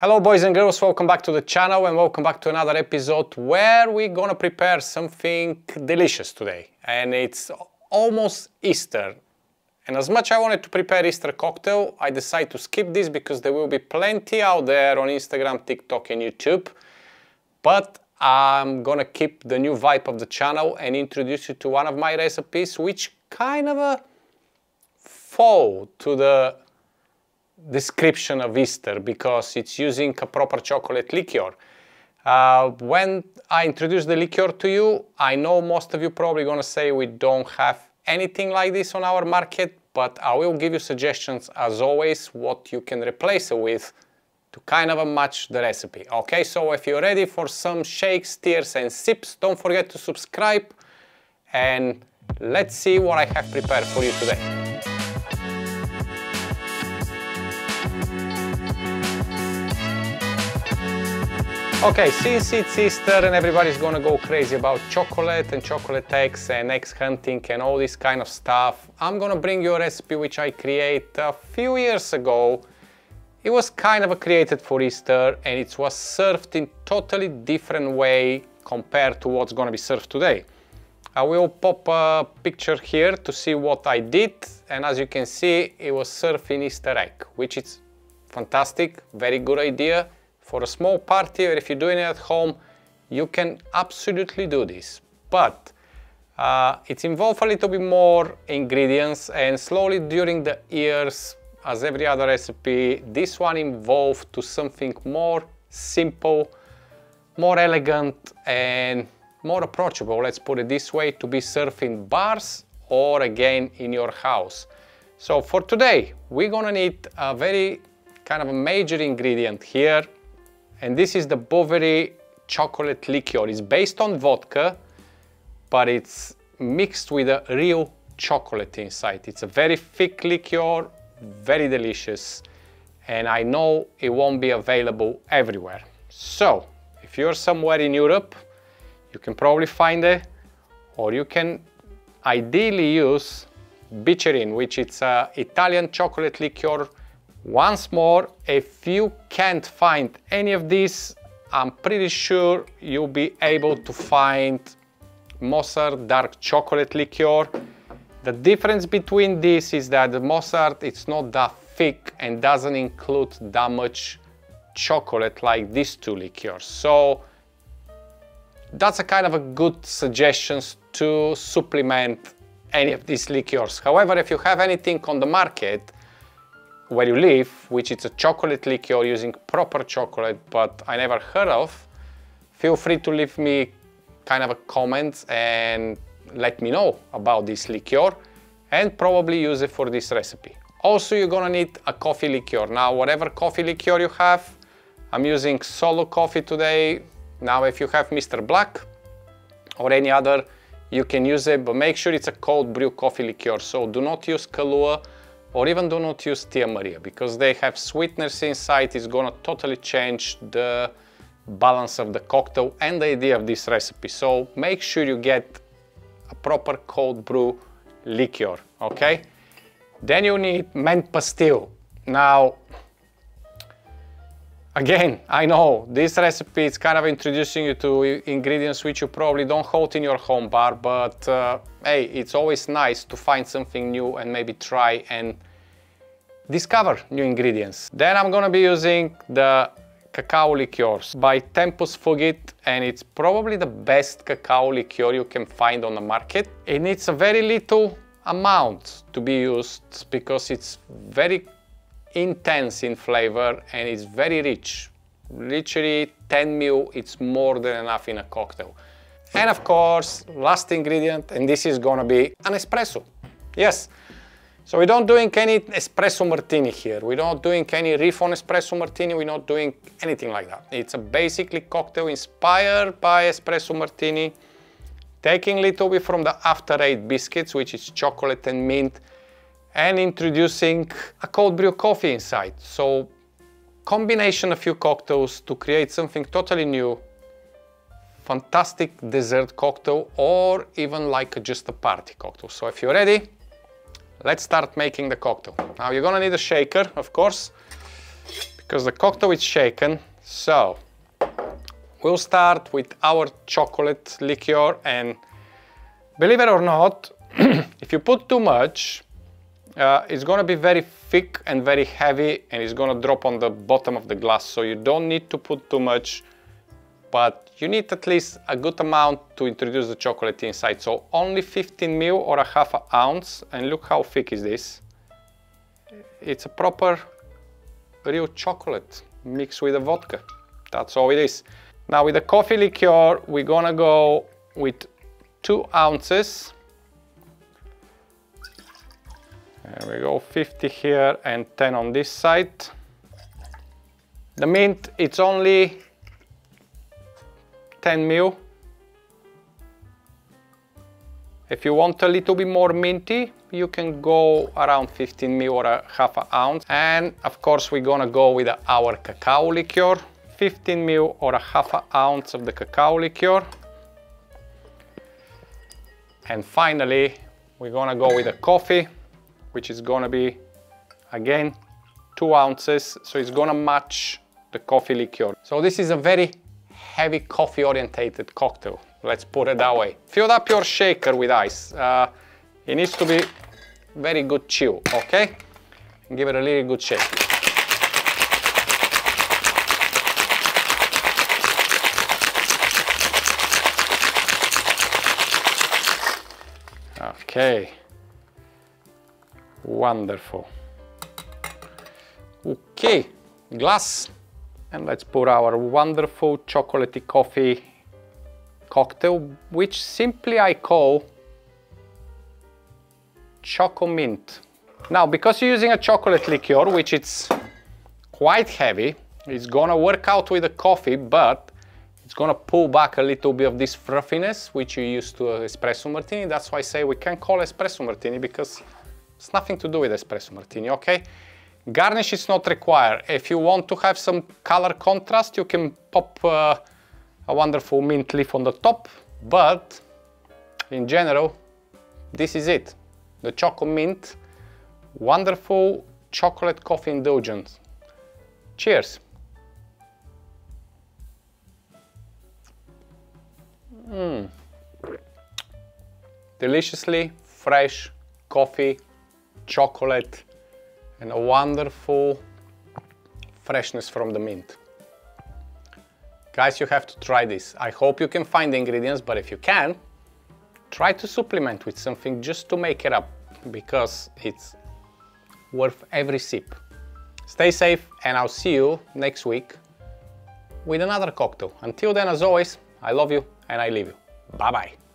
Hello boys and girls, welcome back to the channel and welcome back to another episode where we're gonna prepare something delicious today. And it's almost Easter. And as much I wanted to prepare Easter cocktail, I decided to skip this because there will be plenty out there on Instagram, TikTok and YouTube. But I'm gonna keep the new vibe of the channel and introduce you to one of my recipes which kind of fall to the description of Easter because it's using a proper chocolate liqueur. When I introduce the liqueur to you, I know most of you probably gonna say we don't have anything like this on our market, but I will give you suggestions as always what you can replace it with to kind of match the recipe. Okay, so if you're ready for some shakes, tears and sips, don't forget to subscribe and let's see what I have prepared for you today. Okay, since it's Easter and everybody's gonna go crazy about chocolate and chocolate eggs and egg hunting and all this kind of stuff, I'm gonna bring you a recipe which I created a few years ago. It was kind of created for Easter and it was served in totally different way compared to what's gonna be served today. I will pop a picture here to see what I did, and as you can see it was served in Easter egg, which is fantastic, very good idea. For a small party or if you're doing it at home, you can absolutely do this. But it's involved a little bit more ingredients and slowly during the years, as every other recipe, this one involved to something more simple, more elegant and more approachable, let's put it this way, to be served in bars or again in your house. So for today, we're gonna need a very kind of a major ingredient here. And this is the Bouvery chocolate liqueur. It's based on vodka, but it's mixed with a real chocolate inside. It's a very thick liqueur, very delicious. And I know it won't be available everywhere. So if you're somewhere in Europe, you can probably find it, or you can ideally use Bicerin, which it's an Italian chocolate liqueur. Once more, if you can't find any of this, I'm pretty sure you'll be able to find Mozart dark chocolate liqueur. The difference between this is that the Mozart, it's not that thick and doesn't include that much chocolate like these two liqueurs. So that's a kind of a good suggestion to supplement any of these liqueurs. However, if you have anything on the market where you live, which it's a chocolate liqueur using proper chocolate, but I never heard of, feel free to leave me kind of a comment and let me know about this liqueur and probably use it for this recipe. Also, you're gonna need a coffee liqueur. Now, whatever coffee liqueur you have, I'm using Solo coffee today. Now, if you have Mr. Black or any other, you can use it, but make sure it's a cold brew coffee liqueur. So do not use Kahlua, or even do not use Tia Maria, because they have sweeteners inside. It's gonna totally change the balance of the cocktail and the idea of this recipe. So make sure you get a proper cold brew liqueur, okay? Then you need Menthe Pastille. Now, again, I know this recipe is kind of introducing you to ingredients which you probably don't hold in your home bar, but hey, it's always nice to find something new and maybe try and discover new ingredients. Then I'm gonna be using the cacao liqueurs by Tempus Fugit, and it's probably the best cacao liqueur you can find on the market. It needs a very little amount to be used because it's very intense in flavor and it's very rich. Literally 10 ml, it's more than enough in a cocktail. And of course, last ingredient, and this is gonna be an espresso. Yes, so we're not doing any espresso martini here. We're not doing any riff on espresso martini. We're not doing anything like that. It's a basically cocktail inspired by espresso martini, taking a little bit from the After Eight biscuits, which is chocolate and mint, and introducing a cold brew coffee inside. So combination of few cocktails to create something totally new, fantastic dessert cocktail, or even like just a party cocktail. So if you're ready, let's start making the cocktail. Now you're gonna need a shaker, of course, because the cocktail is shaken. So we'll start with our chocolate liqueur, and believe it or not, if you put too much, it's gonna be very thick and very heavy, and it's gonna drop on the bottom of the glass, so you don't need to put too much, but you need at least a good amount to introduce the chocolate inside. So only 15 ml or a half an ounce, and look how thick is this. It's a proper real chocolate mixed with a vodka. That's all it is. Now with the coffee liqueur, we're gonna go with 2 ounces. There we go, 50 here and 10 on this side. The mint, it's only 10 ml. If you want a little bit more minty, you can go around 15 ml or a half an ounce. And of course, we're gonna go with our cacao liqueur. 15 ml or a half an ounce of the cacao liqueur. And finally, we're gonna go with the coffee, which is gonna be, again, 2 ounces. So it's gonna match the coffee liqueur. So this is a very heavy coffee orientated cocktail. Let's put it that way. Fill up your shaker with ice. It needs to be very good chill, okay? And give it a really good shake. Okay. Wonderful. Okay, glass. And let's pour our wonderful chocolatey coffee cocktail, which simply I call Choco Mint. Now, because you're using a chocolate liqueur, which it's quite heavy, it's gonna work out with the coffee, but it's gonna pull back a little bit of this fluffiness, which you used to espresso martini. That's why I say we can call espresso martini, because it's nothing to do with espresso martini, okay? Garnish is not required. If you want to have some color contrast, you can pop a wonderful mint leaf on the top, but in general, this is it. The Choco Mint, wonderful chocolate coffee indulgence. Cheers. Mm. Deliciously fresh coffee, chocolate, and a wonderful freshness from the mint. Guys, you have to try this. I hope you can find the ingredients, but if you can, try to supplement with something just to make it up, because it's worth every sip. Stay safe, and I'll see you next week with another cocktail. Until then, as always, I love you and I leave you. Bye-bye.